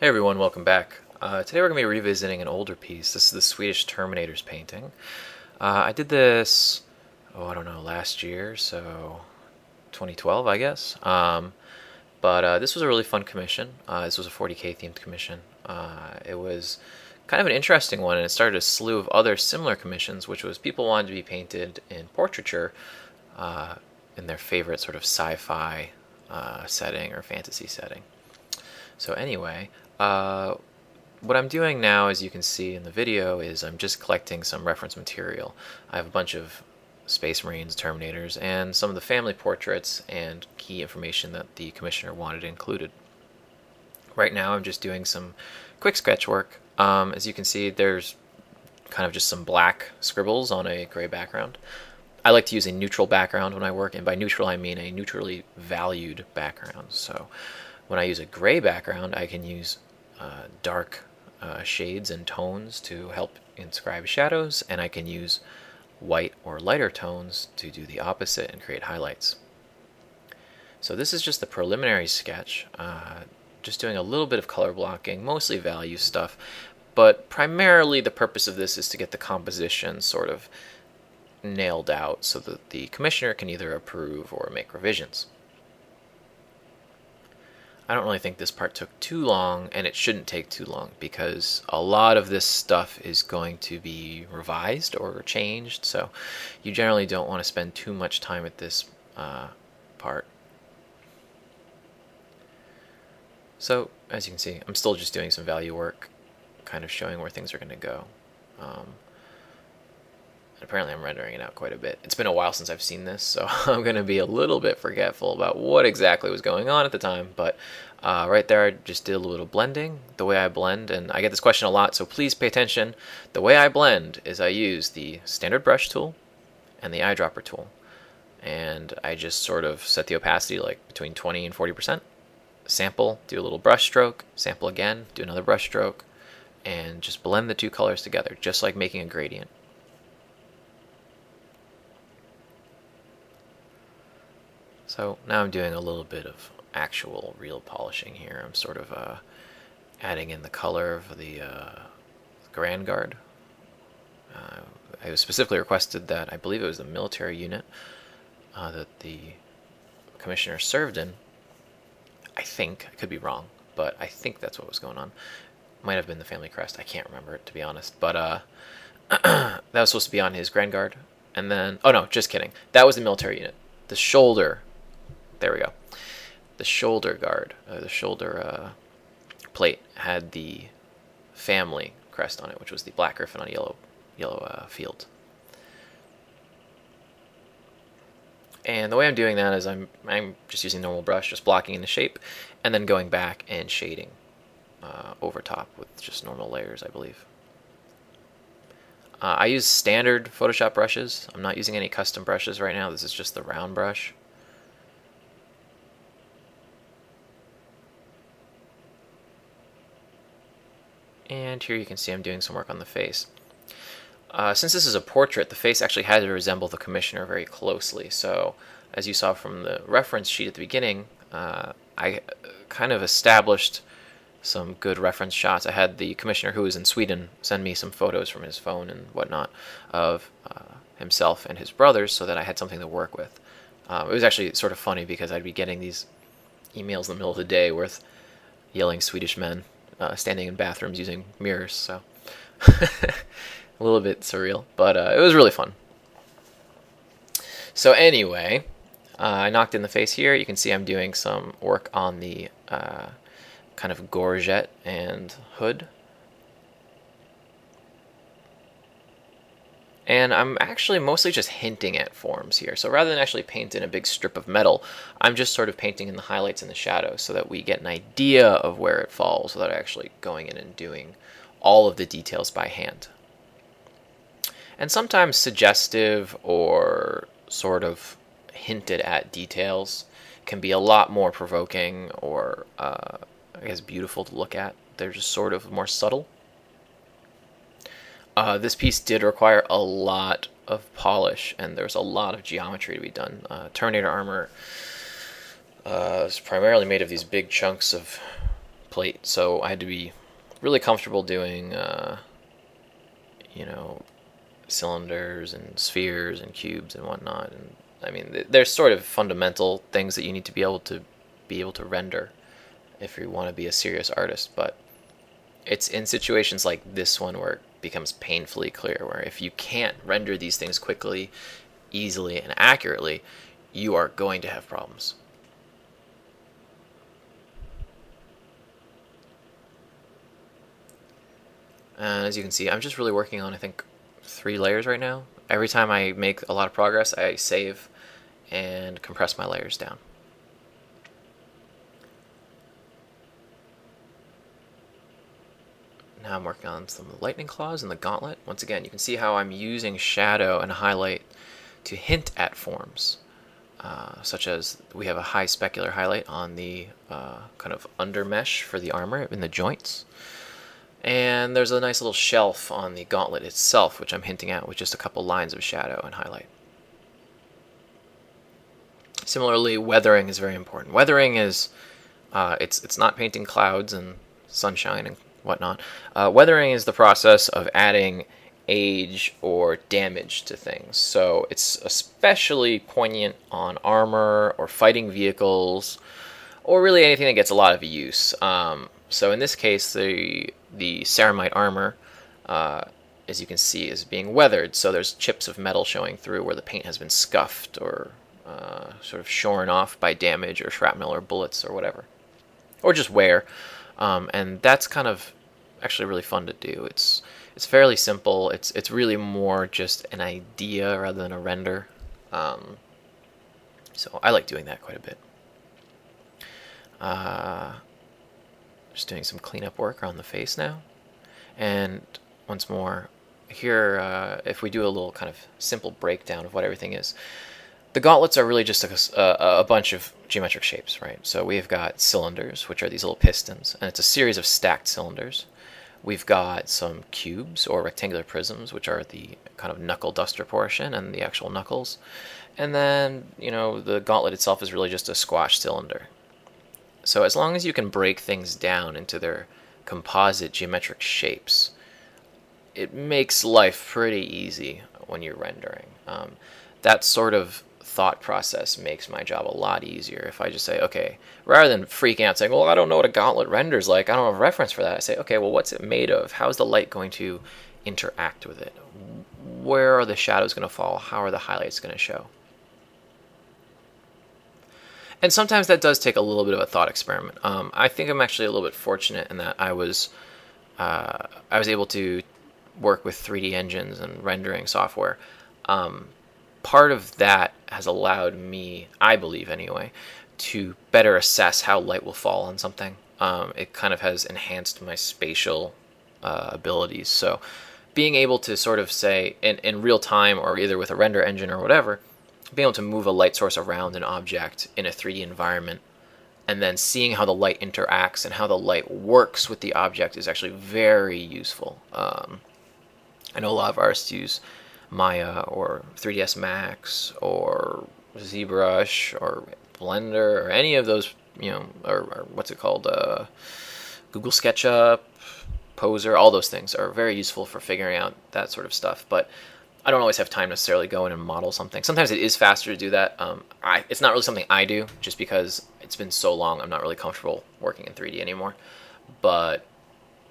Hey everyone, welcome back. Today we're going to be revisiting an older piece. This is the Swedish Terminators painting. I did this, last year, so 2012, I guess. This was a really fun commission. This was a 40k themed commission. It was kind of an interesting one, and it started a slew of other similar commissions, which was people wanted to be painted in portraiture in their favorite sort of sci-fi setting or fantasy setting. So anyway, what I'm doing now, as you can see in the video, is I'm just collecting some reference material. I have a bunch of Space Marines, Terminators, and some of the family portraits and key information that the commissioner wanted included. Right now I'm just doing some quick sketch work. As you can see, there's kind of just some black scribbles on a gray background. I like to use a neutral background when I work, and by neutral I mean a neutrally valued background. So when I use a gray background, I can use dark shades and tones to help inscribe shadows, and I can use white or lighter tones to do the opposite and create highlights. So this is just the preliminary sketch, just doing a little bit of color blocking, mostly value stuff, but primarily the purpose of this is to get the composition sort of nailed out so that the commissioner can either approve or make revisions. I don't really think this part took too long, and it shouldn't take too long because a lot of this stuff is going to be revised or changed, so you generally don't want to spend too much time at this part. So as you can see, I'm still just doing some value work, kind of showing where things are going to go. Apparently I'm rendering it out quite a bit. It's been a while since I've seen this, so I'm going to be a little bit forgetful about what exactly was going on at the time, but right there I just did a little blending. The way I blend, and I get this question a lot, so please pay attention. The way I blend is I use the standard brush tool and the eyedropper tool, and I just sort of set the opacity like between 20 and 40%, sample, do a little brush stroke, sample again, do another brush stroke, and just blend the two colors together, just like making a gradient. So now I'm doing a little bit of actual real polishing here. I'm sort of adding in the color of the Grand Guard. I was specifically requested that, I believe it was the military unit that the commissioner served in. I think, I could be wrong, but I think that's what was going on. Might have been the family crest, I can't remember it to be honest, but that was supposed to be on his Grand Guard. And then, oh no, just kidding. That was the military unit. The shoulder, there we go, the shoulder guard, the shoulder plate had the family crest on it, which was the black griffin on a yellow field. And the way I'm doing that is I'm just using normal brush, just blocking in the shape, and then going back and shading over top with just normal layers, I believe. I use standard Photoshop brushes. I'm not using any custom brushes right now. This is just the round brush. And here you can see I'm doing some work on the face. Since this is a portrait, the face actually had to resemble the commissioner very closely. So as you saw from the reference sheet at the beginning, I kind of established some good reference shots. I had the commissioner, who was in Sweden, send me some photos from his phone and whatnot of himself and his brothers so that I had something to work with. It was actually sort of funny because I'd be getting these emails in the middle of the day with yelling Swedish men standing in bathrooms using mirrors, so a little bit surreal, but it was really fun. So anyway, I knocked in the face here. You can see I'm doing some work on the kind of gorget and hood. And I'm actually mostly just hinting at forms here. So rather than actually paint in a big strip of metal, I'm just sort of painting in the highlights and the shadows so that we get an idea of where it falls without actually going in and doing all of the details by hand. And sometimes suggestive or sort of hinted at details can be a lot more provoking or I guess beautiful to look at. They're just sort of more subtle. This piece did require a lot of polish, and there's a lot of geometry to be done. Terminator armor is primarily made of these big chunks of plate, so I had to be really comfortable doing, you know, cylinders and spheres and cubes and whatnot. And I mean, there's sort of fundamental things that you need to be able to render if you want to be a serious artist. But it's in situations like this one where it becomes painfully clear, where if you can't render these things quickly, easily, and accurately, you are going to have problems. As you can see, I'm just really working on, I think, 3 layers right now. Every time I make a lot of progress, I save and compress my layers down. Now I'm working on some of the lightning claws and the gauntlet. Once again, you can see how I'm using shadow and highlight to hint at forms, such as we have a high specular highlight on the kind of undermesh for the armor in the joints. And there's a nice little shelf on the gauntlet itself, which I'm hinting at with just a couple lines of shadow and highlight. Similarly, weathering is very important. Weathering is, it's not painting clouds and sunshine and whatnot. Weathering is the process of adding age or damage to things. So it's especially poignant on armor or fighting vehicles, or really anything that gets a lot of use. So in this case, the ceramite armor, as you can see, is being weathered. So there's chips of metal showing through where the paint has been scuffed or sort of shorn off by damage or shrapnel or bullets or whatever, or just wear. And that's kind of actually really fun to do. It's fairly simple. It's really more just an idea rather than a render. So I like doing that quite a bit. Just doing some cleanup work on the face now. And once more, here, if we do a little kind of simple breakdown of what everything is, the gauntlets are really just a bunch of geometric shapes, right? So we've got cylinders, which are these little pistons, and it's a series of stacked cylinders. We've got some cubes or rectangular prisms, which are the kind of knuckle duster portion and the actual knuckles. And then, you know, the gauntlet itself is really just a squash cylinder. So as long as you can break things down into their composite geometric shapes, it makes life pretty easy when you're rendering. That sort of thought process makes my job a lot easier. If I just say, okay, rather than freaking out saying, well, I don't know what a gauntlet renders like, I don't have a reference for that, I say, okay, well, what's it made of? How is the light going to interact with it? Where are the shadows going to fall? How are the highlights going to show? And sometimes that does take a little bit of a thought experiment. I think I'm actually a little bit fortunate in that I was able to work with 3D engines and rendering software. Part of that has allowed me, I believe anyway, to better assess how light will fall on something. It kind of has enhanced my spatial abilities. So being able to sort of say in real time, or either with a render engine or whatever, being able to move a light source around an object in a 3D environment and then seeing how the light interacts and how the light works with the object is actually very useful. I know a lot of artists use Maya or 3ds Max or ZBrush or Blender or any of those, you know, or what's it called, Google SketchUp, Poser, all those things are very useful for figuring out that sort of stuff. But I don't always have time necessarily go in and model something. Sometimes it is faster to do that. It's not really something I do, just because it's been so long, I'm not really comfortable working in 3D anymore. But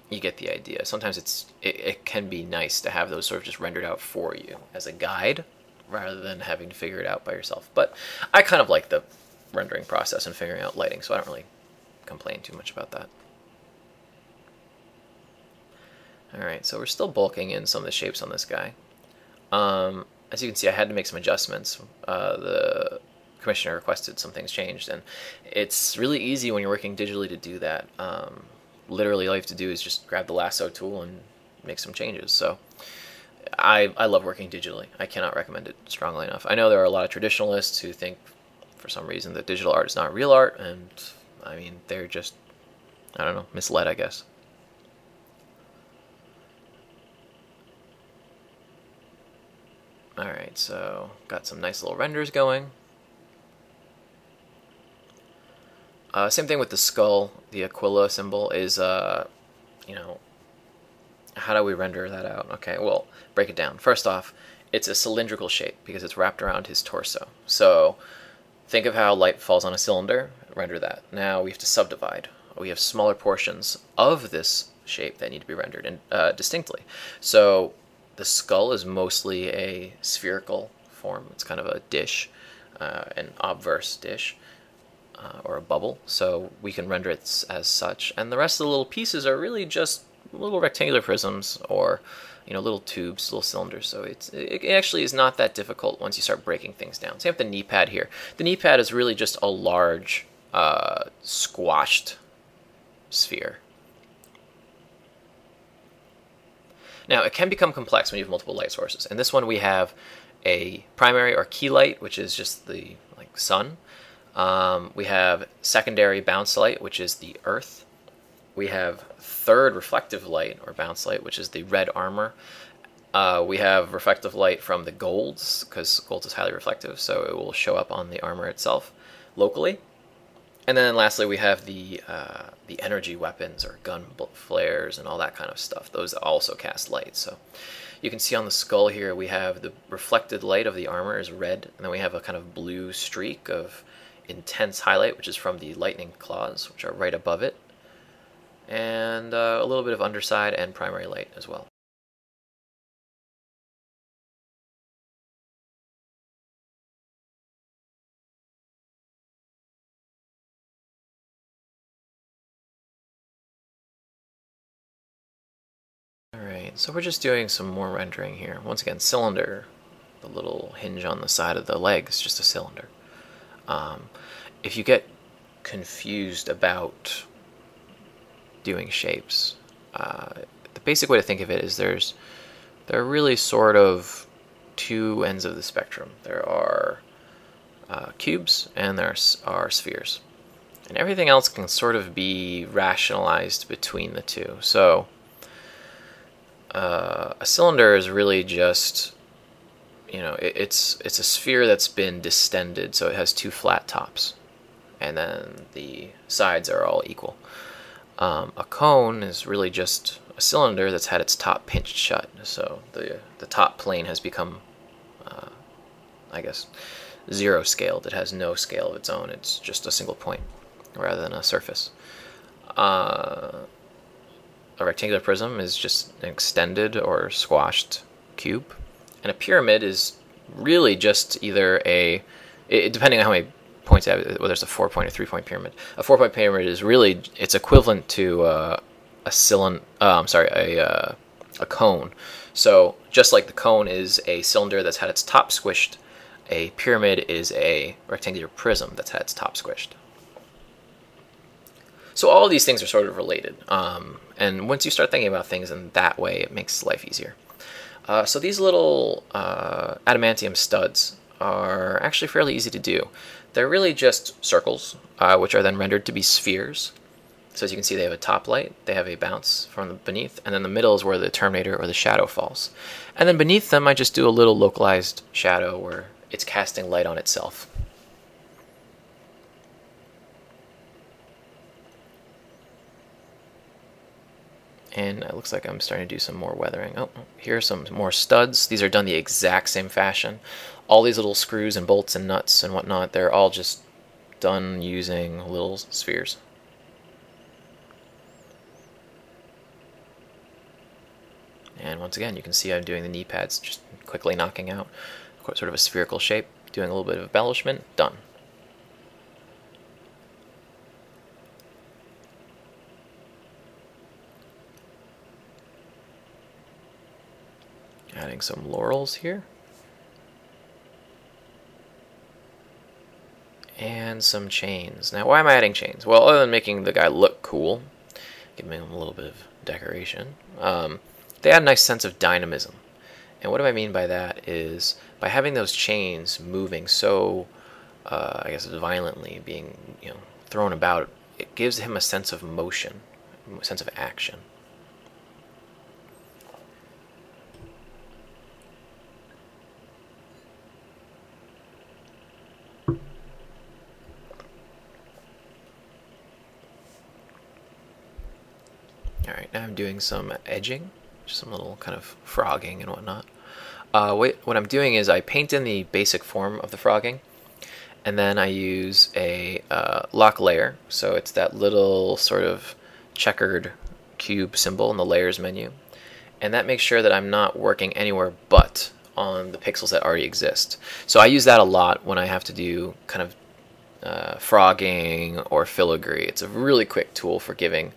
you get the idea. Sometimes it can be nice to have those sort of just rendered out for you as a guide, rather than having to figure it out by yourself. But I kind of like the rendering process and figuring out lighting, so I don't really complain too much about that. All right, so we're still bulking in some of the shapes on this guy. As you can see, I had to make some adjustments. The commissioner requested some things changed, and it's really easy when you're working digitally to do that. Literally, all you have to do is just grab the lasso tool and make some changes. So I love working digitally. I cannot recommend it strongly enough. I know there are a lot of traditionalists who think, for some reason, that digital art is not real art, and, I mean, they're just, I don't know, misled, I guess. Alright, so got some nice little renders going. Same thing with the skull. The Aquila symbol is, you know, how do we render that out? Okay, well, break it down. First off, it's a cylindrical shape because it's wrapped around his torso. So think of how light falls on a cylinder, render that. Now we have to subdivide. We have smaller portions of this shape that need to be rendered in, distinctly. So the skull is mostly a spherical form. It's kind of a dish, an obverse dish. Or a bubble, so we can render it as such. And the rest of the little pieces are really just little rectangular prisms or, you know, little tubes, little cylinders. So it actually is not that difficult once you start breaking things down. Same with the knee pad here. The knee pad is really just a large squashed sphere. Now, it can become complex when you have multiple light sources. In this one, we have a primary or key light, which is just the sun. We have secondary bounce light, which is the earth. We have third reflective light or bounce light, which is the red armor. We have reflective light from the golds, because gold is highly reflective, so it will show up on the armor itself locally. And then lastly, we have the energy weapons or gun flares and all that kind of stuff. Those also cast light. So you can see on the skull here, we have the reflected light of the armor is red, and then we have a kind of blue streak of intense highlight, which is from the lightning claws, which are right above it, and a little bit of underside and primary light as well. Alright, so we're just doing some more rendering here. Once again, cylinder, the little hinge on the side of the leg is just a cylinder. If you get confused about doing shapes, the basic way to think of it is there are really sort of two ends of the spectrum. There are cubes and there are spheres, and everything else can sort of be rationalized between the two. So a cylinder is really just, you know, it's a sphere that's been distended, so it has two flat tops, and then the sides are all equal. A cone is really just a cylinder that's had its top pinched shut, so the top plane has become, I guess, zero scaled. It has no scale of its own. It's just a single point rather than a surface. A rectangular prism is just an extended or squashed cube. And a pyramid is really just either depending on how many points you have, whether it's a 4-point or 3-point pyramid. A 4-point pyramid is really, it's equivalent to a cone. So just like the cone is a cylinder that's had its top squished, a pyramid is a rectangular prism that's had its top squished. So all of these things are sort of related. And once you start thinking about things in that way, it makes life easier. So these little adamantium studs are actually fairly easy to do. They're really just circles, which are then rendered to be spheres. So as you can see, they have a top light, they have a bounce from beneath, and then the middle is where the Terminator or the shadow falls. And then beneath them, I just do a little localized shadow where it's casting light on itself. And it looks like I'm starting to do some more weathering. Oh, here are some more studs. These are done the exact same fashion. All these little screws and bolts and nuts and whatnot, they're all just done using little spheres. And once again, you can see I'm doing the knee pads, just quickly knocking out sort of a spherical shape, doing a little bit of embellishment, done. Adding some laurels here. And some chains. Now, why am I adding chains? Well, other than making the guy look cool, giving him a little bit of decoration, they add a nice sense of dynamism. And what do I mean by that is by having those chains moving so, I guess, violently, being, you know, thrown about, it gives him a sense of motion, a sense of action. Alright, now I'm doing some edging, just some little kind of frogging and whatnot. What I'm doing is I paint in the basic form of the frogging, and then I use a lock layer, so it's that little sort of checkered cube symbol in the layers menu, and that makes sure that I'm not working anywhere but on the pixels that already exist. So I use that a lot when I have to do kind of frogging or filigree. It's a really quick tool for giving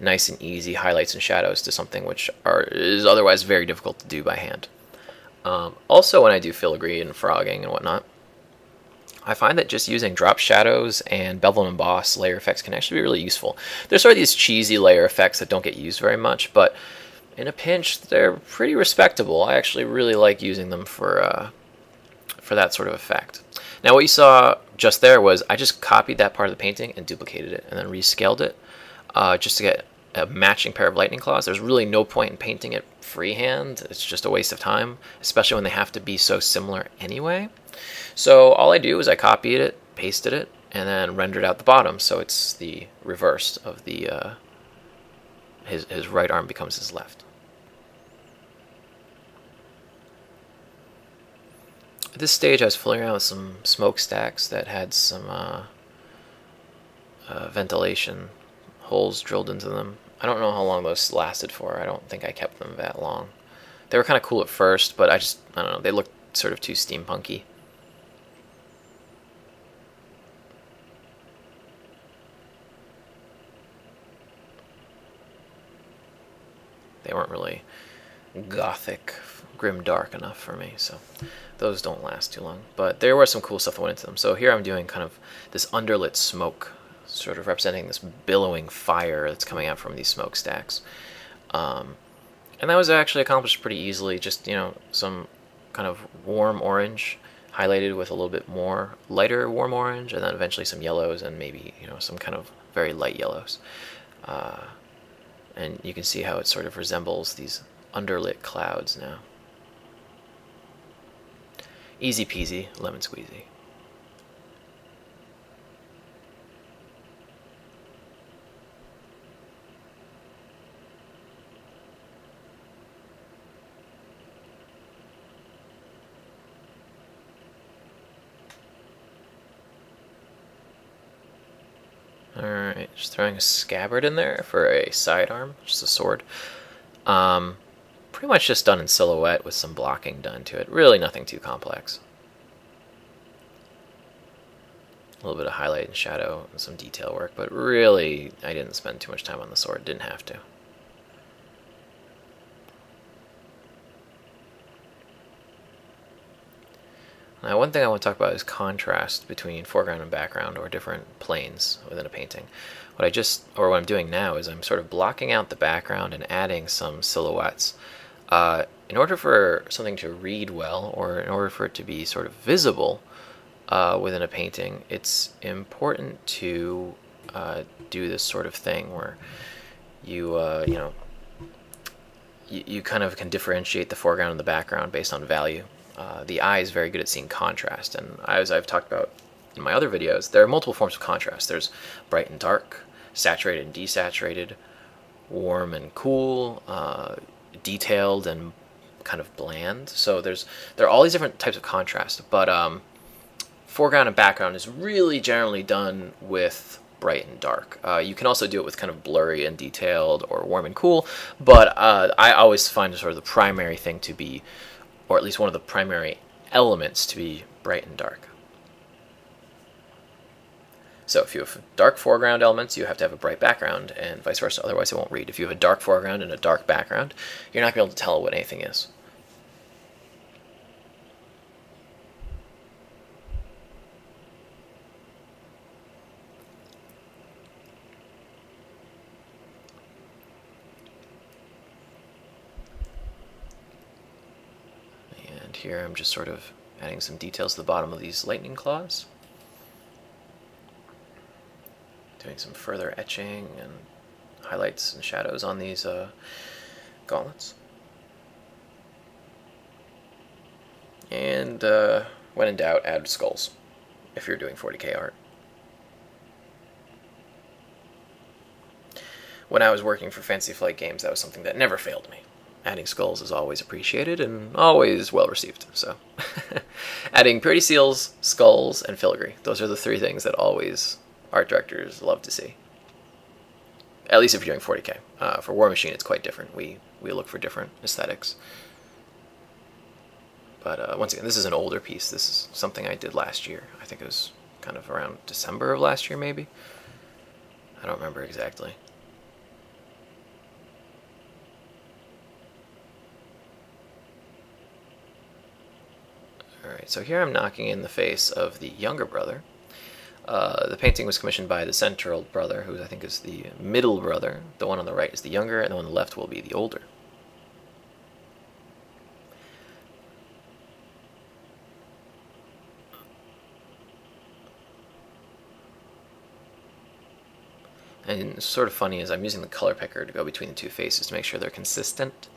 nice and easy highlights and shadows to something which is otherwise very difficult to do by hand. Also, when I do filigree and frogging and whatnot, I find that just using drop shadows and bevel and emboss layer effects can actually be really useful. There's sort of these cheesy layer effects that don't get used very much, but in a pinch, they're pretty respectable. I actually really like using them for that sort of effect. Now, what you saw just there was I just copied that part of the painting and duplicated it and then rescaled it just to get a matching pair of lightning claws. There's really no point in painting it freehand. It's just a waste of time, especially when they have to be so similar anyway. So all I do is I copied it, pasted it, and then rendered out the bottom, so it's the reverse of the his right arm becomes his left. At this stage, I was fooling around with some smokestacks that had some ventilation holes drilled into them. I don't know how long those lasted for. I don't think I kept them that long. They were kind of cool at first, but I don't know, they looked sort of too steampunky. They weren't really gothic, grim-dark enough for me, so those don't last too long. But there was some cool stuff that went into them. So here I'm doing kind of this underlit smoke, sort of representing this billowing fire that's coming out from these smokestacks. And that was actually accomplished pretty easily, just, you know, some kind of warm orange highlighted with a little bit more lighter warm orange, and then eventually some yellows and maybe, you know, some kind of very light yellows. And you can see how it sort of resembles these underlit clouds now. Easy peasy, lemon squeezy. Alright, just throwing a scabbard in there for a sidearm, just a sword. Pretty much just done in silhouette with some blocking done to it. Really nothing too complex. A little bit of highlight and shadow and some detail work, but really I didn't spend too much time on the sword. Didn't have to. Now, one thing I want to talk about is contrast between foreground and background, or different planes within a painting. What I'm doing now is I'm sort of blocking out the background and adding some silhouettes. In order for something to read well, or in order for it to be sort of visible within a painting, it's important to do this sort of thing where you, you kind of can differentiate the foreground and the background based on value. The eye is very good at seeing contrast, and as I've talked about in my other videos, there are multiple forms of contrast. There's bright and dark, saturated and desaturated, warm and cool, detailed and kind of bland. So there are all these different types of contrast, but foreground and background is really generally done with bright and dark. You can also do it with kind of blurry and detailed or warm and cool, but I always find sort of the primary thing to be, or at least one of the primary elements to be, bright and dark. So if you have dark foreground elements, you have to have a bright background, and vice versa, otherwise it won't read. If you have a dark foreground and a dark background, you're not going to be able to tell what anything is. Here I'm just sort of adding some details to the bottom of these lightning claws. Doing some further etching and highlights and shadows on these gauntlets. And when in doubt, add skulls if you're doing 40k art. when I was working for Fantasy Flight Games, that was something that never failed me. Adding skulls is always appreciated and always well received, so. Adding pretty seals, skulls, and filigree. Those are the three things that always art directors love to see. At least if you're doing 40k. For War Machine, it's quite different. We look for different aesthetics. But once again, this is an older piece. This is something I did last year. I think it was kind of around December of last year, maybe. I don't remember exactly. Alright, so here I'm knocking in the face of the younger brother. The painting was commissioned by the central brother, who I think is the middle brother. The one on the right is the younger, and the one on the left will be the older. And it's sort of funny is I'm using the color picker to go between the two faces to make sure they're consistent.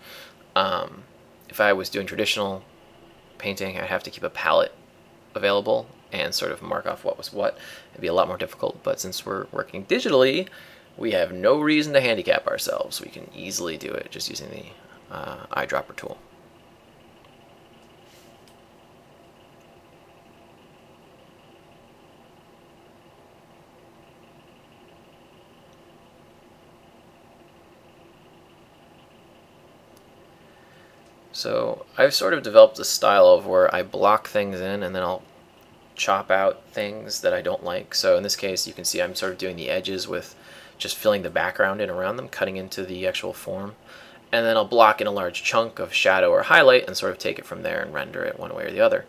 If I was doing traditional painting, I'd have to keep a palette available and sort of mark off what was what. It'd be a lot more difficult, but since we're working digitally, we have no reason to handicap ourselves. We can easily do it just using the eyedropper tool. So I've sort of developed a style of where I block things in and then I'll chop out things that I don't like. So in this case, you can see I'm sort of doing the edges with just filling the background in around them, cutting into the actual form. And then I'll block in a large chunk of shadow or highlight and sort of take it from there and render it one way or the other.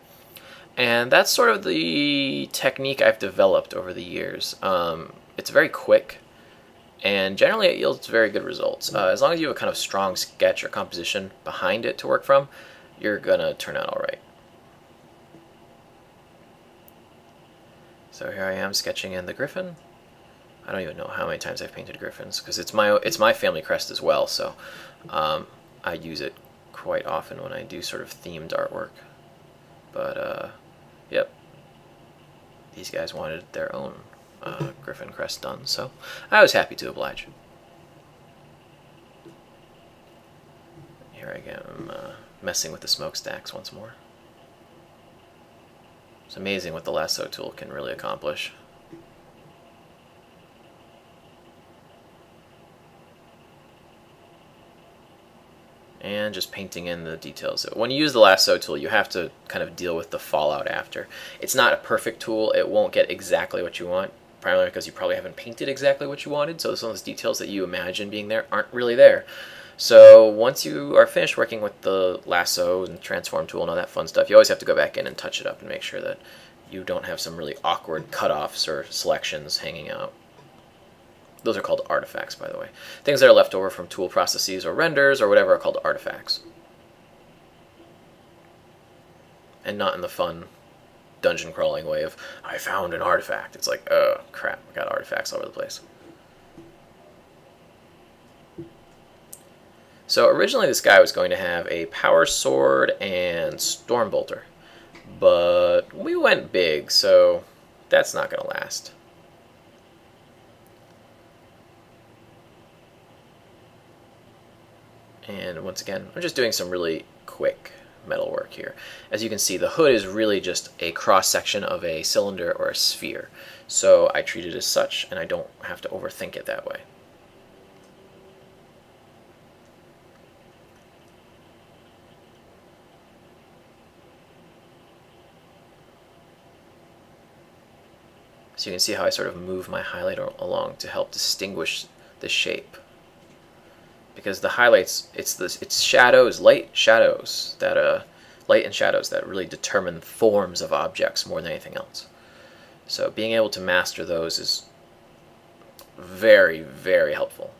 And that's sort of the technique I've developed over the years. It's very quick. And generally it yields very good results. As long as you have a kind of strong sketch or composition behind it to work from, you're gonna turn out all right. So here I am sketching in the griffin. I don't even know how many times I've painted griffins because it's my family crest as well, so I use it quite often when I do sort of themed artwork. But yep, these guys wanted their own griffin crest done, so I was happy to oblige. Here I am messing with the smokestacks once more. It's amazing what the lasso tool can really accomplish. And just painting in the details. When you use the lasso tool, you have to kind of deal with the fallout after. It's not a perfect tool. It won't get exactly what you want. Primarily because you probably haven't painted exactly what you wanted, so some of those details that you imagine being there aren't really there. So once you are finished working with the lasso and transform tool and all that fun stuff, you always have to go back in and touch it up and make sure that you don't have some really awkward cutoffs or selections hanging out. Those are called artifacts, by the way. Things that are left over from tool processes or renders or whatever are called artifacts. And not in the fun dungeon crawling way of, I found an artifact. It's like, oh crap, I got artifacts all over the place. So originally this guy was going to have a Power Sword and Storm Bolter, but we went big, so that's not gonna last. And once again, I'm just doing some really quick metal work here. As you can see, the hood is really just a cross-section of a cylinder or a sphere. So I treat it as such, and I don't have to overthink it that way. So you can see how I sort of move my highlight along to help distinguish the shape. Because the highlights, it's shadows, light and shadows that really determine forms of objects more than anything else. So being able to master those is very, very helpful.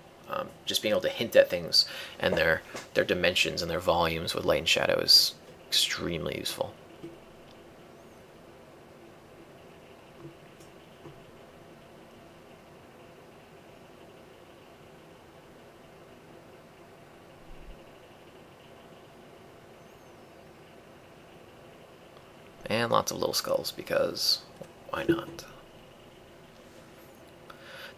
Just being able to hint at things and their dimensions and their volumes with light and shadow is extremely useful. And lots of little skulls, because why not?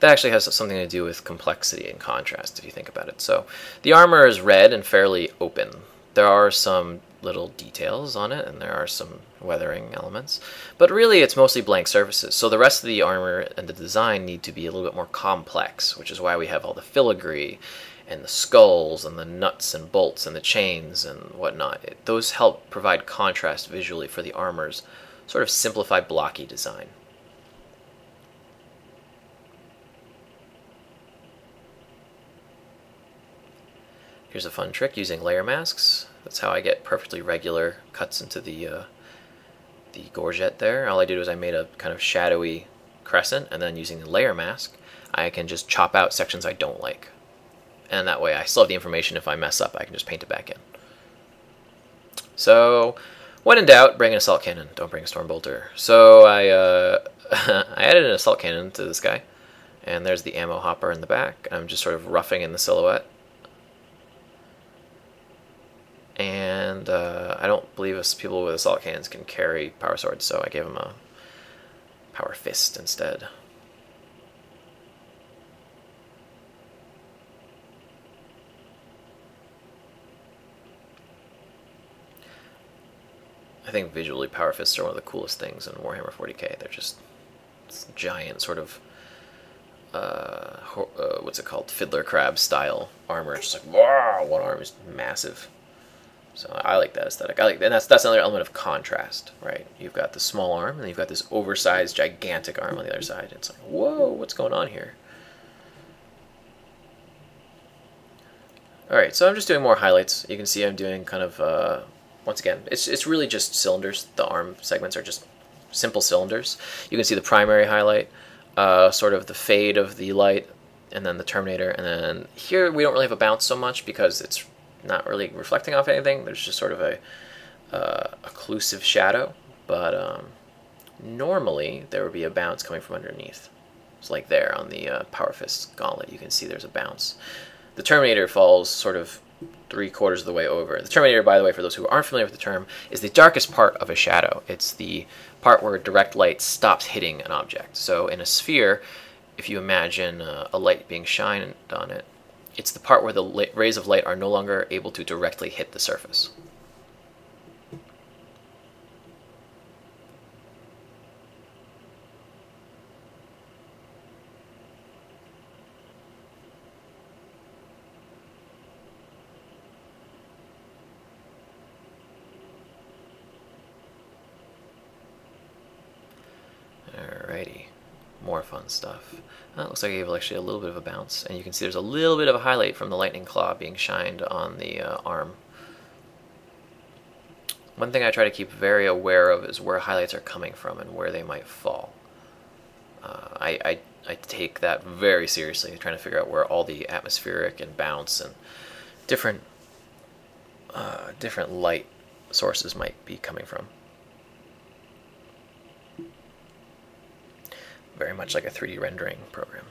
that actually has something to do with complexity and contrast, if you think about it. So the armor is red and fairly open. There are some little details on it, and there are some weathering elements, but really it's mostly blank surfaces. So the rest of the armor and the design need to be a little bit more complex, which is why we have all the filigree and the skulls and the nuts and bolts and the chains and whatnot. Those help provide contrast visually for the armor's sort of simplified blocky design. Here's a fun trick using layer masks. That's how I get perfectly regular cuts into the gorget there. All I did was I made a kind of shadowy crescent, and then using the layer mask, I can just chop out sections I don't like. And that way I still have the information. If I mess up, I can just paint it back in. So when in doubt, bring an assault cannon. Don't bring a storm bolter. So I added an assault cannon to this guy, and there's the ammo hopper in the back. I'm just sort of roughing in the silhouette. And I don't believe people with assault cannons can carry power swords, so I gave him a power fist instead. I think visually power fists are one of the coolest things in Warhammer 40k. They're just giant sort of what's it called, fiddler crab style armor. It's just like, wow, one arm is massive. So I like that aesthetic. I like that. And that's another element of contrast, right? You've got the small arm, and then you've got this oversized, gigantic arm on the other side. It's like, whoa, what's going on here? All right, so I'm just doing more highlights. You can see I'm doing kind of, once again, it's really just cylinders. The arm segments are just simple cylinders. You can see the primary highlight, sort of the fade of the light, and then the Terminator. And then here we don't really have a bounce so much because it's not really reflecting off anything. There's just sort of a occlusive shadow, but normally there would be a bounce coming from underneath. It's like there on the Power Fist gauntlet, you can see there's a bounce. The Terminator falls sort of 3/4 of the way over. The Terminator, by the way, for those who aren't familiar with the term, is the darkest part of a shadow. It's the part where direct light stops hitting an object. So in a sphere, if you imagine a light being shined on it, it's the part where the rays of light are no longer able to directly hit the surface. Alrighty, more fun stuff. It looks like I gave actually a little bit of a bounce, and you can see there's a little bit of a highlight from the lightning claw being shined on the arm. One thing I try to keep very aware of is where highlights are coming from and where they might fall. I take that very seriously, trying to figure out where all the atmospheric and bounce and different light sources might be coming from. Very much like a 3D rendering program.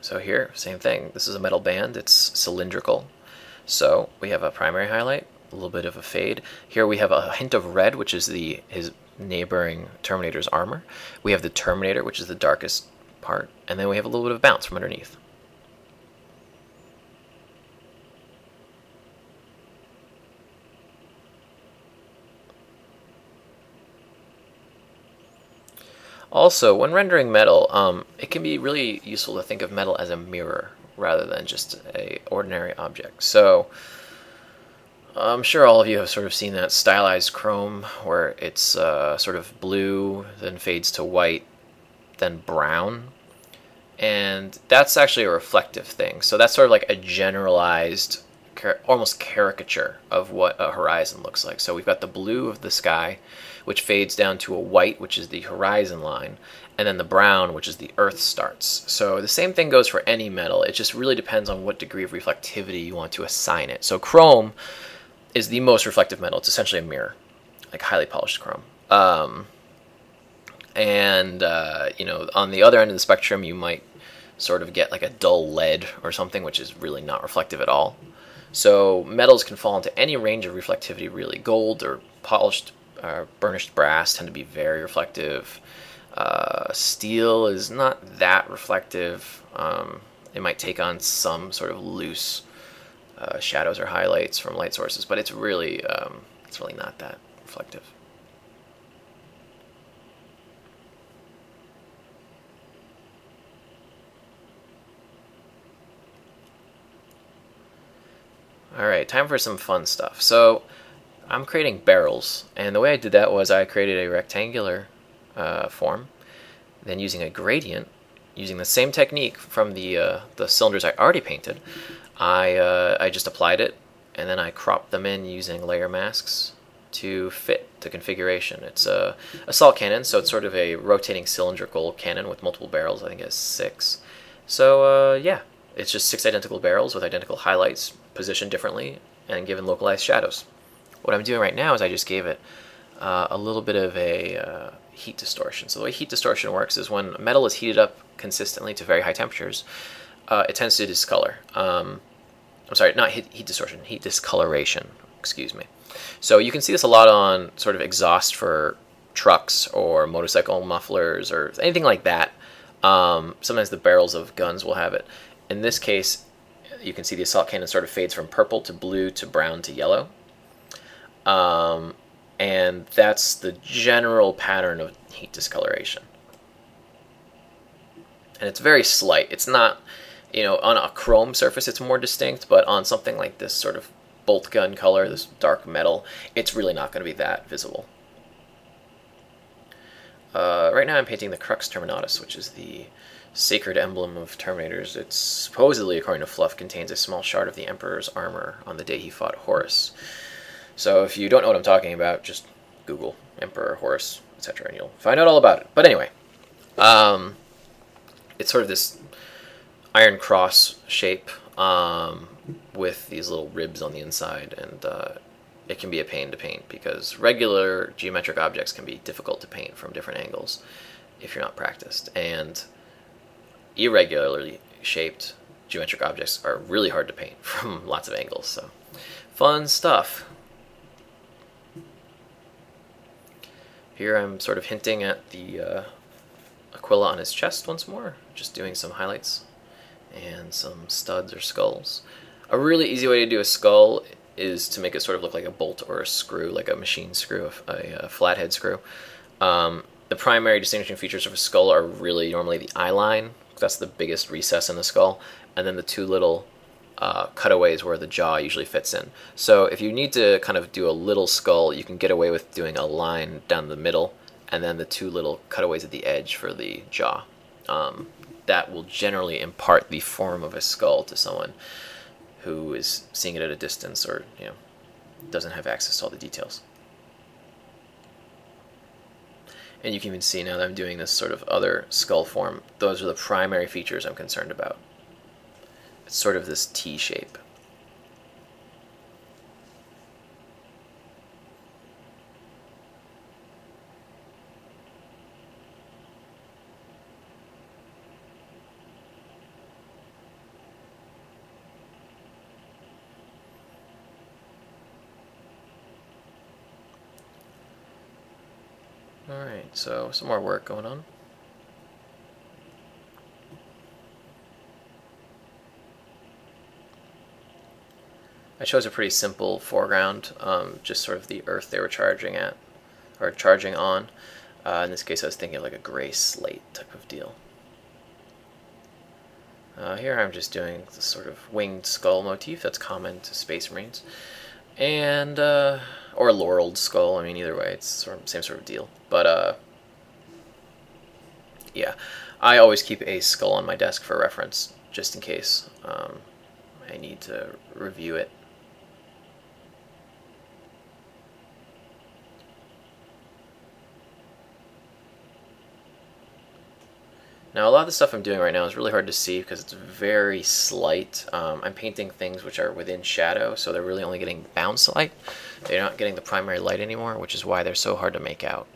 So here, same thing. This is a metal band. It's cylindrical. So we have a primary highlight, a little bit of a fade. Here we have a hint of red, which is his neighboring Terminator's armor. We have the Terminator, which is the darkest part, and then we have a little bit of bounce from underneath. Also, when rendering metal, it can be really useful to think of metal as a mirror rather than just an ordinary object. So I'm sure all of you have sort of seen that stylized chrome where it's sort of blue, then fades to white, then brown. And that's actually a reflective thing. So that's sort of like a generalized, almost caricature of what a horizon looks like. So we've got the blue of the sky, which fades down to a white, which is the horizon line, and then the brown, which is the Earth starts. So the same thing goes for any metal. It just really depends on what degree of reflectivity you want to assign it. So chrome is the most reflective metal. It's essentially a mirror, like highly polished chrome. You know, on the other end of the spectrum, you might sort of get like a dull lead or something, which is really not reflective at all. So metals can fall into any range of reflectivity, really. Gold or burnished brass tend to be very reflective. Steel is not that reflective. It might take on some sort of loose shadows or highlights from light sources, but it's really not that reflective. All right, time for some fun stuff. So I'm creating barrels, and the way I did that was I created a rectangular form, then using a gradient, using the same technique from the cylinders I already painted, I just applied it, and then I cropped them in using layer masks to fit the configuration. It's a assault cannon, so it's sort of a rotating cylindrical cannon with multiple barrels. I think it has 6. So yeah, it's just 6 identical barrels with identical highlights positioned differently and given localized shadows. What I'm doing right now is I just gave it a little bit of a heat distortion. So the way heat distortion works is when metal is heated up consistently to very high temperatures, it tends to discolor. I'm sorry, not heat distortion, heat discoloration, excuse me. So you can see this a lot on sort of exhaust for trucks or motorcycle mufflers or anything like that. Sometimes the barrels of guns will have it. In this case, you can see the assault cannon sort of fades from purple to blue to brown to yellow. And that's the general pattern of heat discoloration. And it's very slight. It's not, you know, on a chrome surface it's more distinct, but on something like this sort of bolt gun color, this dark metal, it's really not going to be that visible. Right now I'm painting the Crux Terminatus, which is the sacred emblem of Terminators. It's supposedly, according to Fluff, contains a small shard of the Emperor's armor on the day he fought Horus. So if you don't know what I'm talking about, just Google Emperor, Horus, etc., and you'll find out all about it. But anyway, it's sort of this iron cross shape with these little ribs on the inside, and it can be a pain to paint because regular geometric objects can be difficult to paint from different angles if you're not practiced. And irregularly shaped geometric objects are really hard to paint from lots of angles, so fun stuff. Here I'm sort of hinting at the Aquila on his chest once more, just doing some highlights and some studs or skulls. A really easy way to do a skull is to make it sort of look like a bolt or a screw, like a machine screw, a flathead screw. The primary distinguishing features of a skull are really normally the eye line. That's the biggest recess in the skull. And then the two little cutaways where the jaw usually fits in. So if you need to kind of do a little skull, you can get away with doing a line down the middle and then the two little cutaways at the edge for the jaw. That will generally impart the form of a skull to someone who is seeing it at a distance or, you know, doesn't have access to all the details. And you can even see now that I'm doing this sort of other skull form. Those are the primary features I'm concerned about. It's sort of this T shape. Alright, so some more work going on. I chose a pretty simple foreground, just sort of the earth they were charging at, or charging on. In this case I was thinking of like a gray slate type of deal. Here I'm just doing this sort of winged skull motif that's common to Space Marines. And, or a laureled skull, I mean either way, it's sort of same sort of deal. But, yeah, I always keep a skull on my desk for reference, just in case I need to review it. Now a lot of the stuff I'm doing right now is really hard to see because it's very slight. I'm painting things which are within shadow, so they're really only getting bounce light. They're not getting the primary light anymore, which is why they're so hard to make out.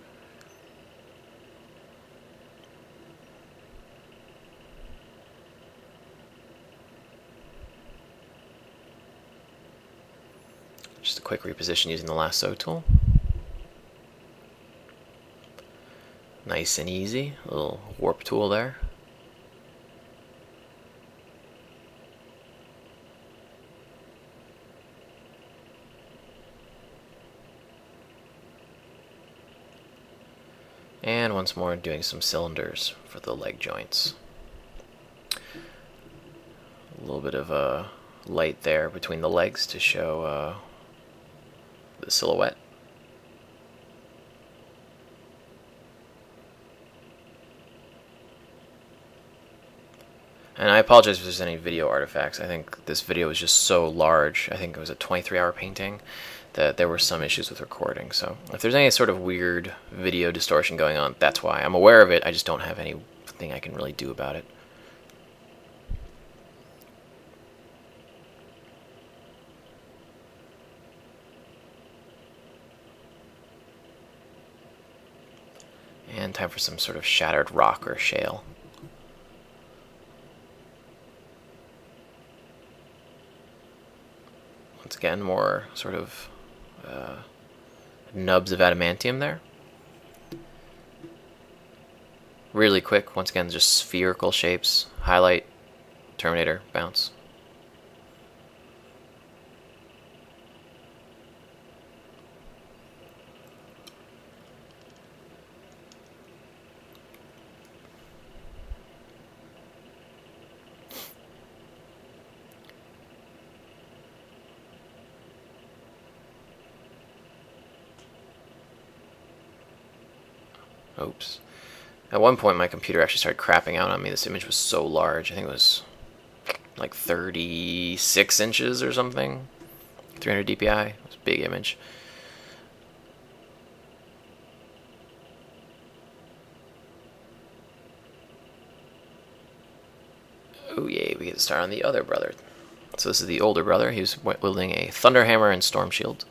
Just a quick reposition using the lasso tool. nice and easy. A little warp tool there. And once more, doing some cylinders for the leg joints. A little bit of a light there between the legs to show the silhouette. And I apologize if there's any video artifacts. I think this video was just so large. I think it was a 23-hour painting that there were some issues with recording. So if there's any sort of weird video distortion going on, that's why. I'm aware of it. I just don't have anything I can really do about it. And time for some sort of shattered rock or shale. Once again, more sort of nubs of adamantium there. Really quick, once again, just spherical shapes, highlight, Terminator, bounce. Oops. At one point my computer actually started crapping out on me. This image was so large. I think it was like 36 inches or something. 300 DPI. It was a big image. Oh yay, we get to start on the other brother. So this is the older brother. He was wielding a thunderhammer and storm shield.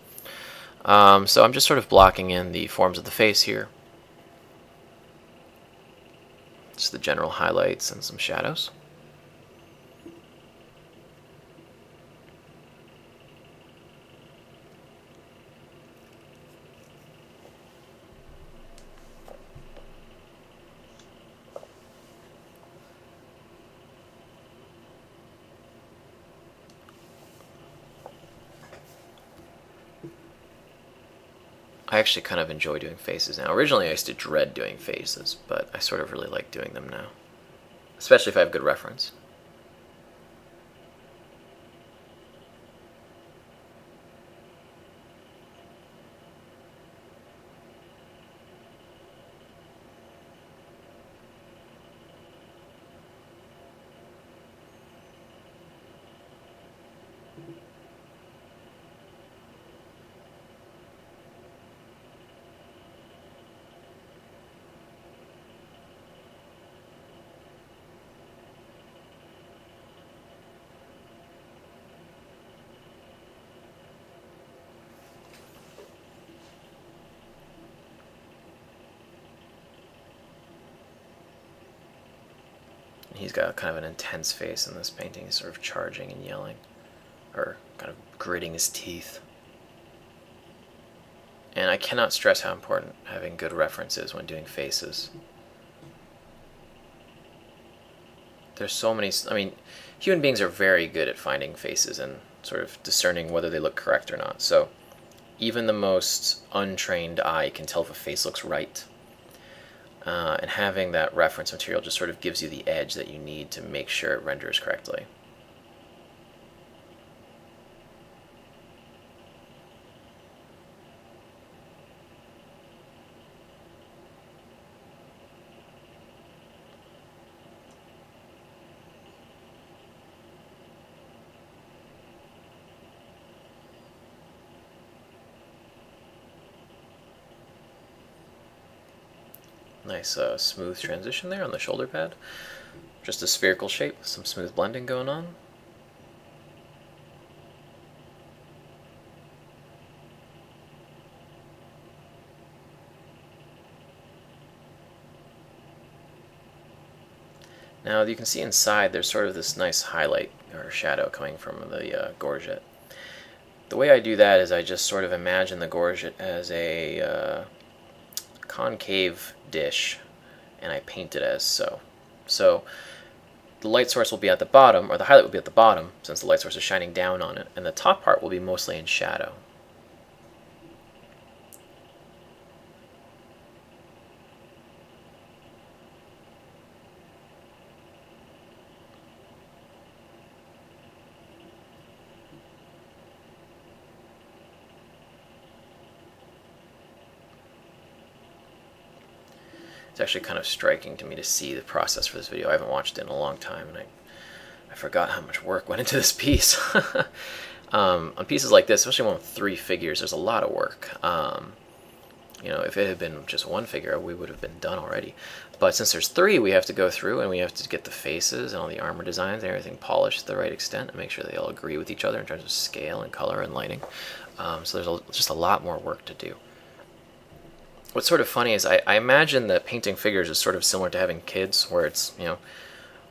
So I'm just sort of blocking in the forms of the face here. Just the general highlights and some shadows. I actually kind of enjoy doing faces now. Originally I used to dread doing faces, but I sort of really like doing them now. Especially if I have good reference. He's got kind of an intense face in this painting. He's sort of charging and yelling, or kind of gritting his teeth. And I cannot stress how important having good references when doing faces. There's so many, I mean, human beings are very good at finding faces and sort of discerning whether they look correct or not. So even the most untrained eye can tell if a face looks right. And having that reference material just sort of gives you the edge that you need to make sure it renders correctly. Nice smooth transition there on the shoulder pad. Just a spherical shape with some smooth blending going on. Now you can see inside there's sort of this nice highlight or shadow coming from the gorget. The way I do that is I just sort of imagine the gorget as a concave dish, and I paint it as so. So the light source will be at the bottom, or the highlight will be at the bottom, since the light source is shining down on it, and the top part will be mostly in shadow. It's actually kind of striking to me to see the process for this video. I haven't watched it in a long time, and I forgot how much work went into this piece. On pieces like this, especially one with three figures, there's a lot of work. You know, if it had been just one figure, we would have been done already. But since there's three, we have to go through and we have to get the faces and all the armor designs and everything polished to the right extent and make sure they all agree with each other in terms of scale and color and lighting. So there's just a lot more work to do. What's sort of funny is I imagine that painting figures is sort of similar to having kids, where it's, you know,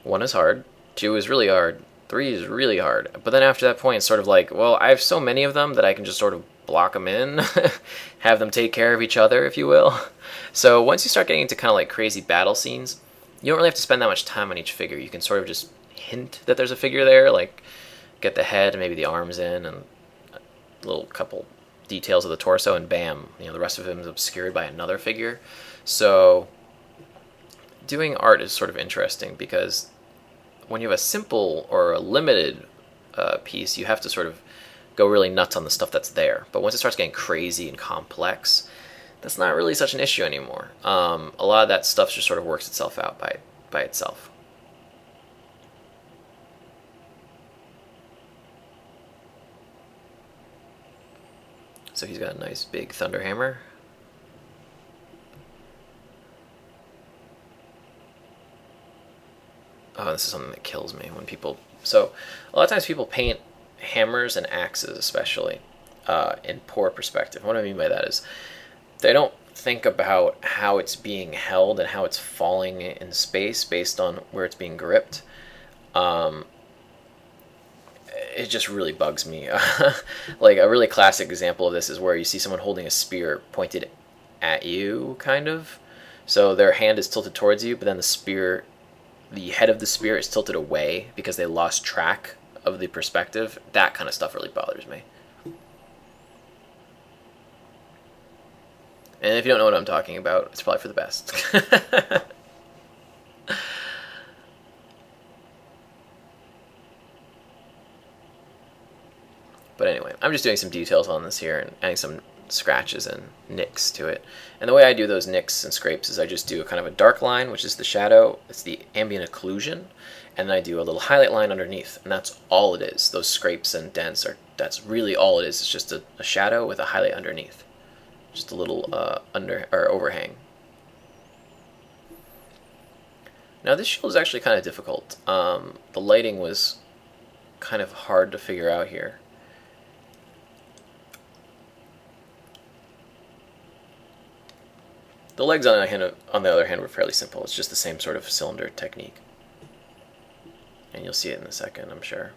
one is hard, two is really hard, three is really hard. But then after that point, it's sort of like, well, I have so many of them that I can just sort of block them in, have them take care of each other, if you will. So once you start getting into kind of like crazy battle scenes, you don't really have to spend that much time on each figure. You can sort of just hint that there's a figure there, like get the head and maybe the arms in and a little couple details of the torso, and bam, you know, the rest of him is obscured by another figure. So doing art is sort of interesting, because when you have a simple or a limited piece, you have to sort of go really nuts on the stuff that's there. But once it starts getting crazy and complex, that's not really such an issue anymore. A lot of that stuff just sort of works itself out by itself. So he's got a nice big thunder hammer. Oh, this is something that kills me when people... So, a lot of times people paint hammers and axes, especially, in poor perspective. What I mean by that is they don't think about how it's being held and how it's falling in space based on where it's being gripped. It just really bugs me. Like a really classic example of this is where you see someone holding a spear pointed at you, kind of. So their hand is tilted towards you, but then the spear, the head of the spear is tilted away because they lost track of the perspective. That kind of stuff really bothers me. And if you don't know what I'm talking about, it's probably for the best. But anyway, I'm just doing some details on this here and adding some scratches and nicks to it. And the way I do those nicks and scrapes is I just do a kind of a dark line, which is the shadow, it's the ambient occlusion, and then I do a little highlight line underneath, and that's all it is. Those scrapes and dents, that's really all it is. It's just a shadow with a highlight underneath. Just a little overhang. Now this shield is actually kind of difficult. The lighting was kind of hard to figure out here. The legs, on the other hand, were fairly simple. It's just the same sort of cylinder technique. And you'll see it in a second, I'm sure.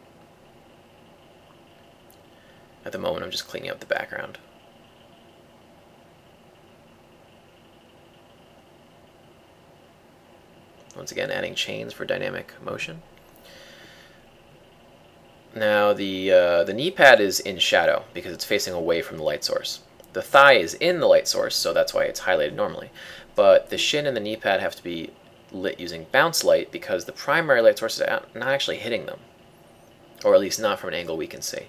At the moment, I'm just cleaning up the background. Once again, adding chains for dynamic motion. Now, the knee pad is in shadow because it's facing away from the light source. The thigh is in the light source, so that's why it's highlighted normally. But the shin and the knee pad have to be lit using bounce light because the primary light source is not actually hitting them. Or at least not from an angle we can see.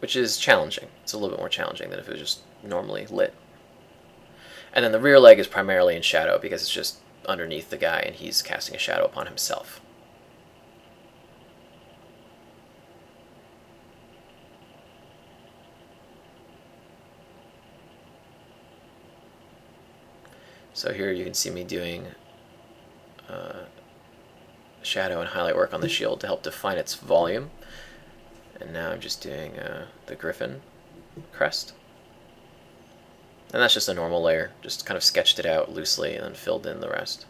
Which is challenging. It's a little bit more challenging than if it was just normally lit. And then the rear leg is primarily in shadow because it's just underneath the guy and he's casting a shadow upon himself. So here you can see me doing shadow and highlight work on the shield to help define its volume. And now I'm just doing the griffin crest. And that's just a normal layer. Just kind of sketched it out loosely and then filled in the rest.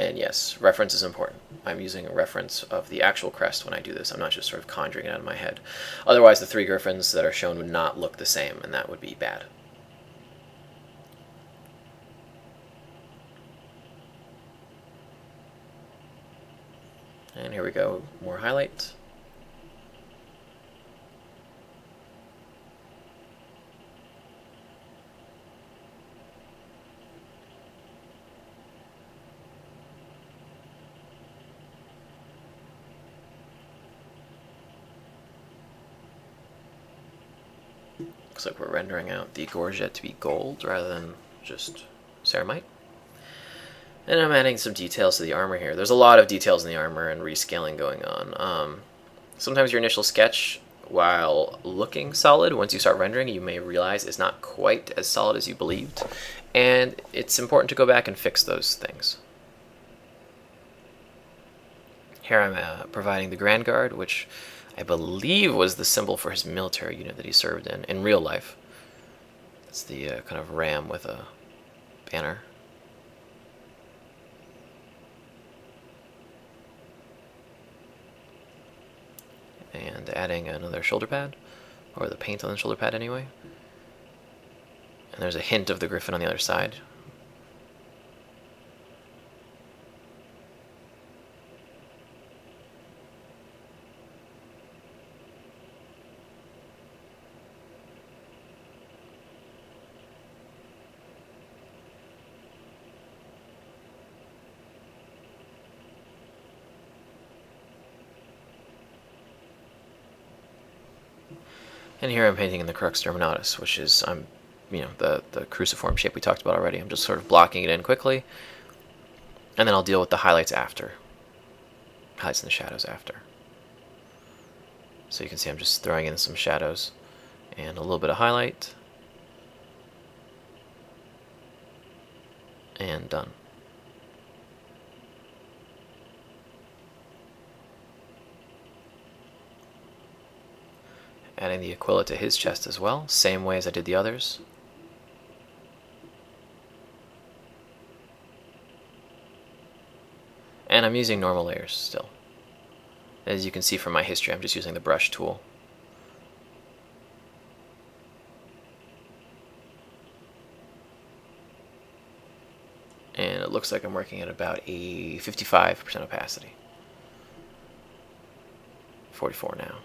And yes, reference is important. I'm using a reference of the actual crest when I do this. I'm not just sort of conjuring it out of my head. Otherwise, the three griffins that are shown would not look the same, and that would be bad. And here we go, more highlights. Looks like we're rendering out the gorget to be gold rather than just ceramite. And I'm adding some details to the armor here. There's a lot of details in the armor and rescaling going on. Sometimes your initial sketch, while looking solid, once you start rendering, you may realize it's not quite as solid as you believed. And it's important to go back and fix those things. Here I'm providing the Grand Guard, which I believe was the symbol for his military unit that he served in real life. It's the kind of ram with a banner. And adding another shoulder pad, or the paint on the shoulder pad anyway. And there's a hint of the griffin on the other side. And here I'm painting in the Crux Terminatus, which is, the cruciform shape we talked about already. I'm just sort of blocking it in quickly, and then I'll deal with the highlights after. Highlights and the shadows after. So you can see I'm just throwing in some shadows and a little bit of highlight. And done. Adding the Aquila to his chest as well, same way as I did the others. And I'm using normal layers still. As you can see from my history, I'm just using the brush tool. And it looks like I'm working at about a 55% opacity. 44 now.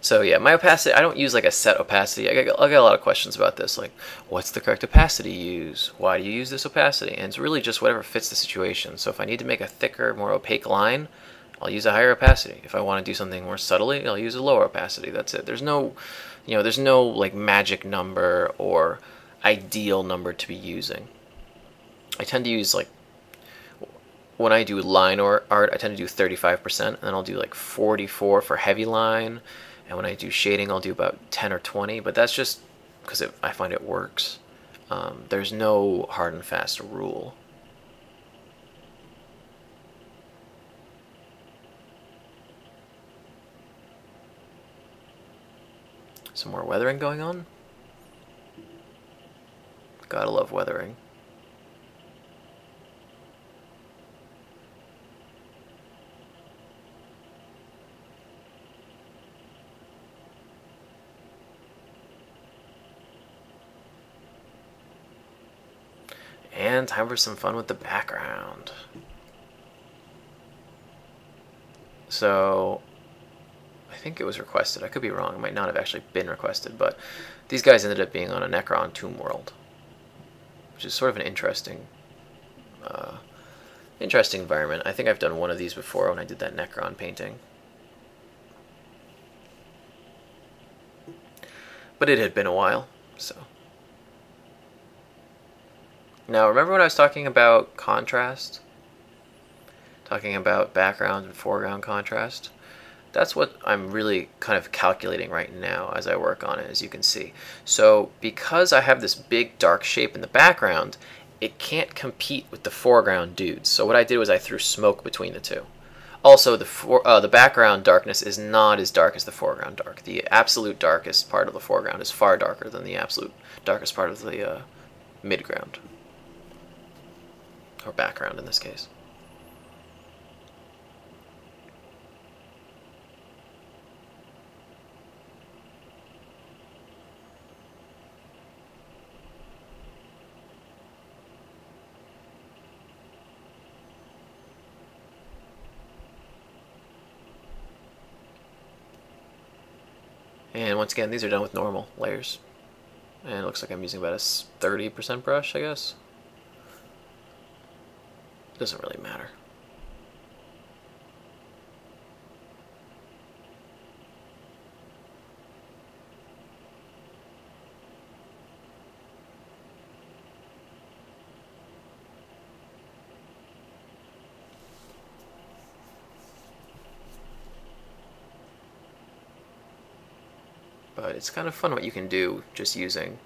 So yeah, my opacity, I don't use like a set opacity. I get a lot of questions about this, like what's the correct opacity you use? Why do you use this opacity? And it's really just whatever fits the situation. So if I need to make a thicker, more opaque line, I'll use a higher opacity. If I want to do something more subtly, I'll use a lower opacity. That's it. There's no, there's no like magic number or ideal number to be using. I tend to use like, when I do line or art, I tend to do 35%, and then I'll do like 44 for heavy line. And when I do shading, I'll do about 10 or 20, but that's just because I find it works. There's no hard and fast rule. Some more weathering going on. Gotta love weathering. And time for some fun with the background. So, I think it was requested. I could be wrong. It might not have actually been requested, but these guys ended up being on a Necron tomb world, which is sort of an interesting environment. I think I've done one of these before when I did that Necron painting. But it had been a while, so. Now, remember when I was talking about contrast? Talking about background and foreground contrast? That's what I'm really kind of calculating right now as I work on it, as you can see. So, because I have this big dark shape in the background, it can't compete with the foreground dudes. So what I did was I threw smoke between the two. Also, the background darkness is not as dark as the foreground dark. The absolute darkest part of the foreground is far darker than the absolute darkest part of the midground. Or background in this case. And once again, these are done with normal layers. And it looks like I'm using about a 30% brush, I guess. It doesn't really matter. But it's kind of fun what you can do just using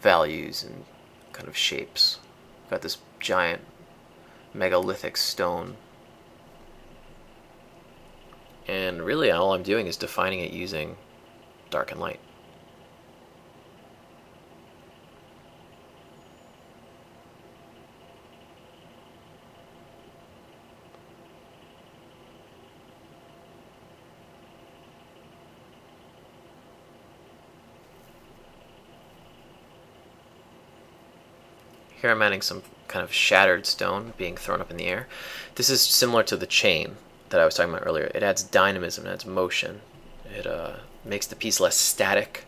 values and kind of shapes. Got this giant megalithic stone. And really all I'm doing is defining it using dark and light. Here I'm adding some kind of shattered stone being thrown up in the air. This is similar to the chain that I was talking about earlier. It adds dynamism, it adds motion. It makes the piece less static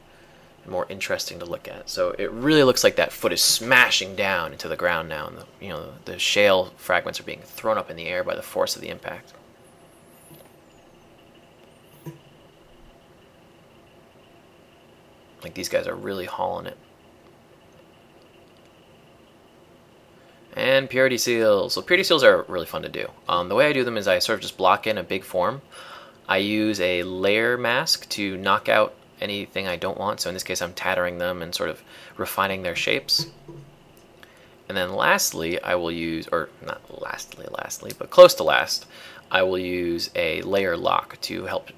and more interesting to look at. So it really looks like that foot is smashing down into the ground now, and the shale fragments are being thrown up in the air by the force of the impact. Like, these guys are really hauling it. And purity seals. So purity seals are really fun to do. The way I do them is I sort of just block in a big form. I use a layer mask to knock out anything I don't want. So in this case, I'm tattering them and sort of refining their shapes. And then lastly, I will use, or not lastly, but close to last, I will use a layer lock to help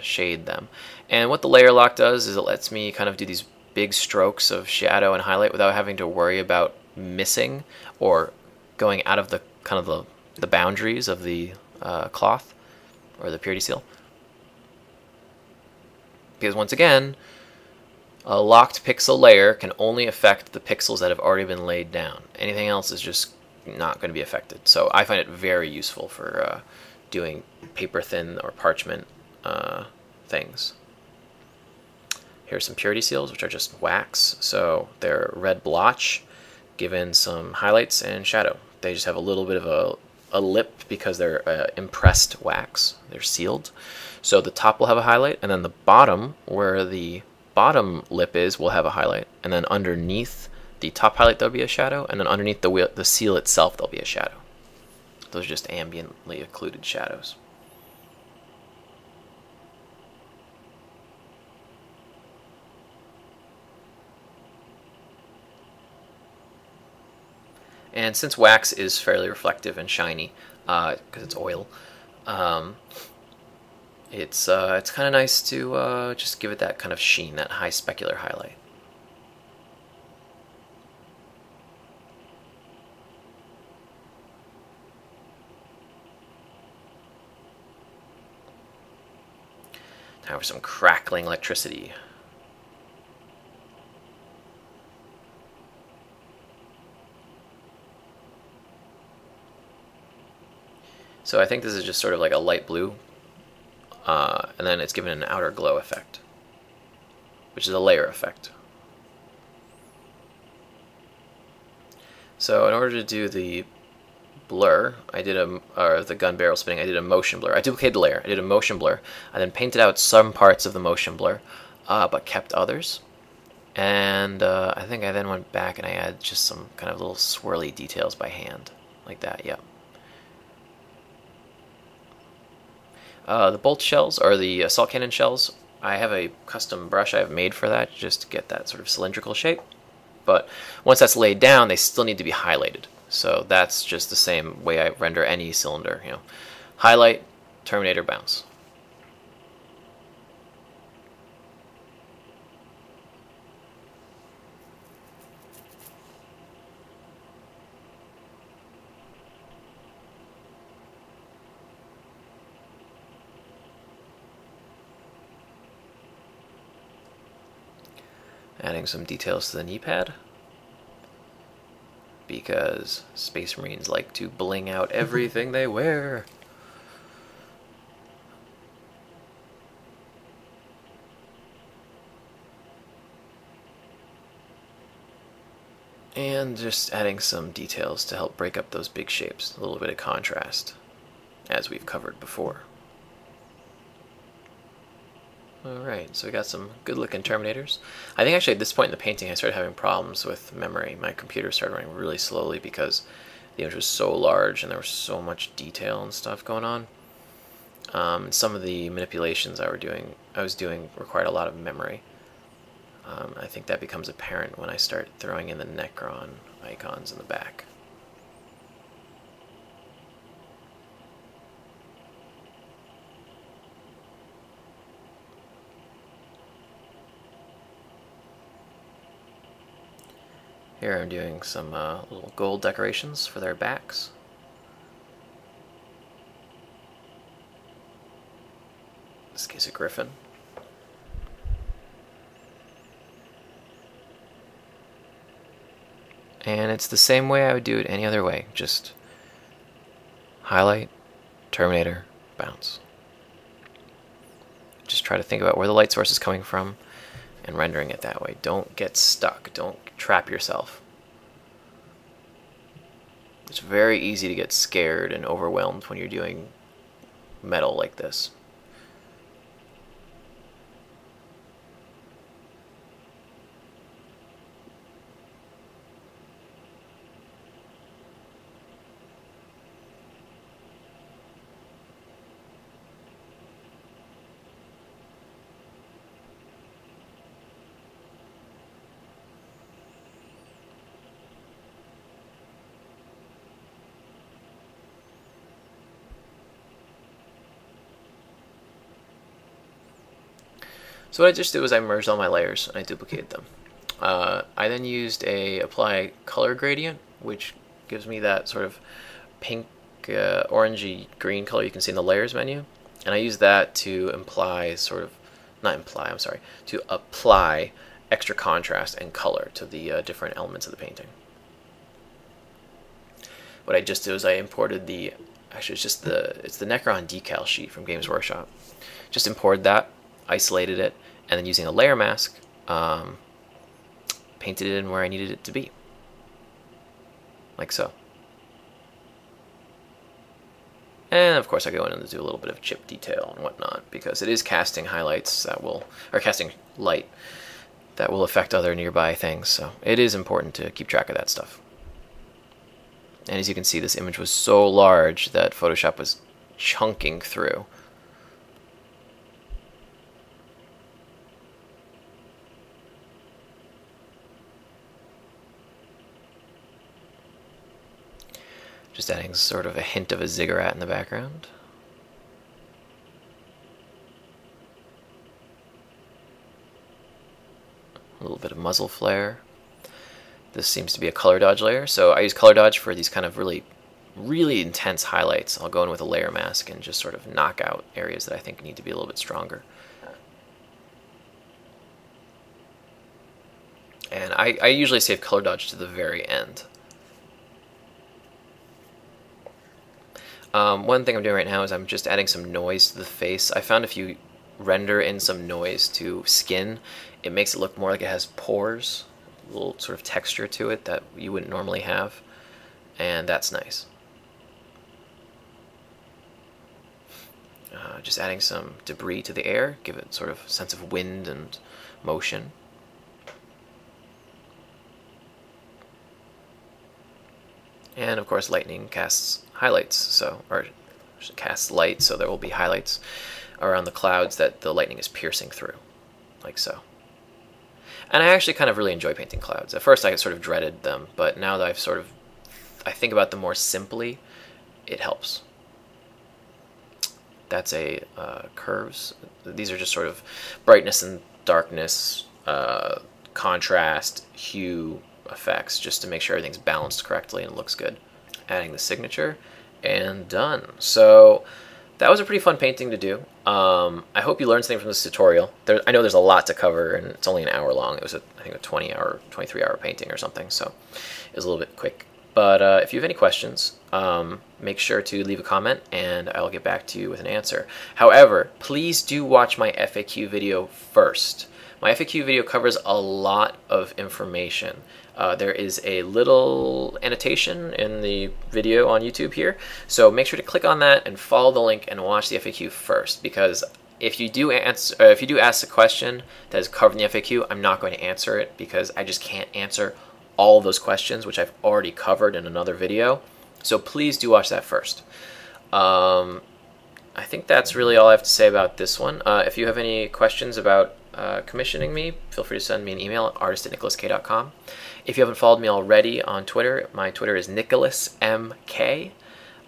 shade them. And what the layer lock does is it lets me kind of do these big strokes of shadow and highlight without having to worry about missing or going out of the kind of the boundaries of the cloth or the purity seal, because once again a locked pixel layer can only affect the pixels that have already been laid down. Anything else is just not going to be affected. So I find it very useful for doing paper thin or parchment things. Here's some purity seals, which are just wax, so they're red blotch given some highlights and shadow. They just have a little bit of a lip because they're impressed wax. They're sealed. So the top will have a highlight, and then the bottom, where the bottom lip is, will have a highlight. And then underneath the top highlight, there'll be a shadow, and then underneath the seal itself, there'll be a shadow. Those are just ambiently occluded shadows. And since wax is fairly reflective and shiny, because it's oil, it's kind of nice to just give it that kind of sheen, that high specular highlight. Now for some crackling electricity. So I think this is just sort of like a light blue, and then it's given an outer glow effect, which is a layer effect. So in order to do the blur, I did the gun barrel spinning, I did a motion blur. I duplicated the layer, I did a motion blur. I then painted out some parts of the motion blur, but kept others. And I think I then went back and I added just some kind of little swirly details by hand, like that, yeah. The bolt shells, or the assault cannon shells, I have a custom brush I've made for that, just to get that sort of cylindrical shape. But once that's laid down, they still need to be highlighted. So that's just the same way I render any cylinder, you know. Highlight, Terminator bounce. Adding some details to the knee pad, because Space Marines like to bling out everything they wear. And just adding some details to help break up those big shapes, a little bit of contrast, as we've covered before. Alright, so we got some good-looking Terminators. I think actually at this point in the painting I started having problems with memory. My computer started running really slowly because the image was so large and there was so much detail and stuff going on. Some of the manipulations I was doing required a lot of memory. I think that becomes apparent when I start throwing in the Necron icons in the back. Here I'm doing some little gold decorations for their backs. In this case, a griffin. And it's the same way I would do it any other way. Just highlight, Terminator, bounce. Just try to think about where the light source is coming from and rendering it that way. Don't get stuck. Don't trap yourself. It's very easy to get scared and overwhelmed when you're doing metal like this. So what I just did was I merged all my layers and I duplicated them. I then used a apply color gradient, which gives me that sort of pink, orangey green color you can see in the layers menu, and I use that to apply extra contrast and color to the different elements of the painting. What I just did was I imported the, actually it's the Necron decal sheet from Games Workshop. Just imported that, isolated it, and then using a layer mask, painted it in where I needed it to be. Like so. And of course I go in and do a little bit of chip detail and whatnot, because it is casting highlights that will, or casting light that will affect other nearby things, so it is important to keep track of that stuff. And as you can see, this image was so large that Photoshop was chunking through. Just adding sort of a hint of a ziggurat in the background. A little bit of muzzle flare. This seems to be a color dodge layer, so I use color dodge for these kind of really, really intense highlights. I'll go in with a layer mask and just sort of knock out areas that I think need to be a little bit stronger. And I usually save color dodge to the very end. One thing I'm doing right now is I'm just adding some noise to the face. I found if you render in some noise to skin, it makes it look more like it has pores, a little sort of texture to it that you wouldn't normally have, and that's nice. Just adding some debris to the air, give it sort of a sense of wind and motion. And of course lightning casts highlights, so, or casts light, so there will be highlights around the clouds that the lightning is piercing through, like so. And I actually kind of really enjoy painting clouds. At first I sort of dreaded them, but now that I've sort of I think about them more simply, it helps. That's a curves. These are just sort of brightness and darkness, contrast, hue effects, just to make sure everything's balanced correctly and looks good. Adding the signature, and done. So that was a pretty fun painting to do. I hope you learned something from this tutorial. I know there's a lot to cover, and it's only an hour long. It was, I think, a 23-hour painting or something, so it was a little bit quick. But if you have any questions, make sure to leave a comment, and I'll get back to you with an answer. However, please do watch my FAQ video first. My FAQ video covers a lot of information. There is a little annotation in the video on YouTube here, so make sure to click on that and follow the link and watch the FAQ first, because if you do ask a question that is covered in the FAQ, I'm not going to answer it, because I just can't answer all of those questions, which I've already covered in another video. So please do watch that first. I think that's really all I have to say about this one. If you have any questions about commissioning me, feel free to send me an email at artist@nicholaskay.com. If you haven't followed me already on Twitter, my Twitter is Nicholas M. Kay.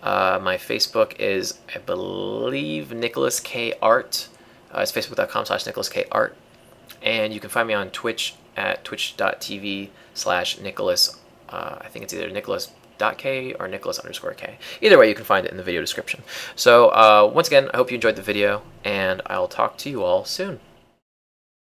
My Facebook is, I believe, Nicholas Kay Art. It's facebook.com/NicholasKayArt. And you can find me on Twitch at twitch.tv/Nicholas. I think it's either Nicholas.K or Nicholas_K. Either way, you can find it in the video description. So once again, I hope you enjoyed the video, and I'll talk to you all soon.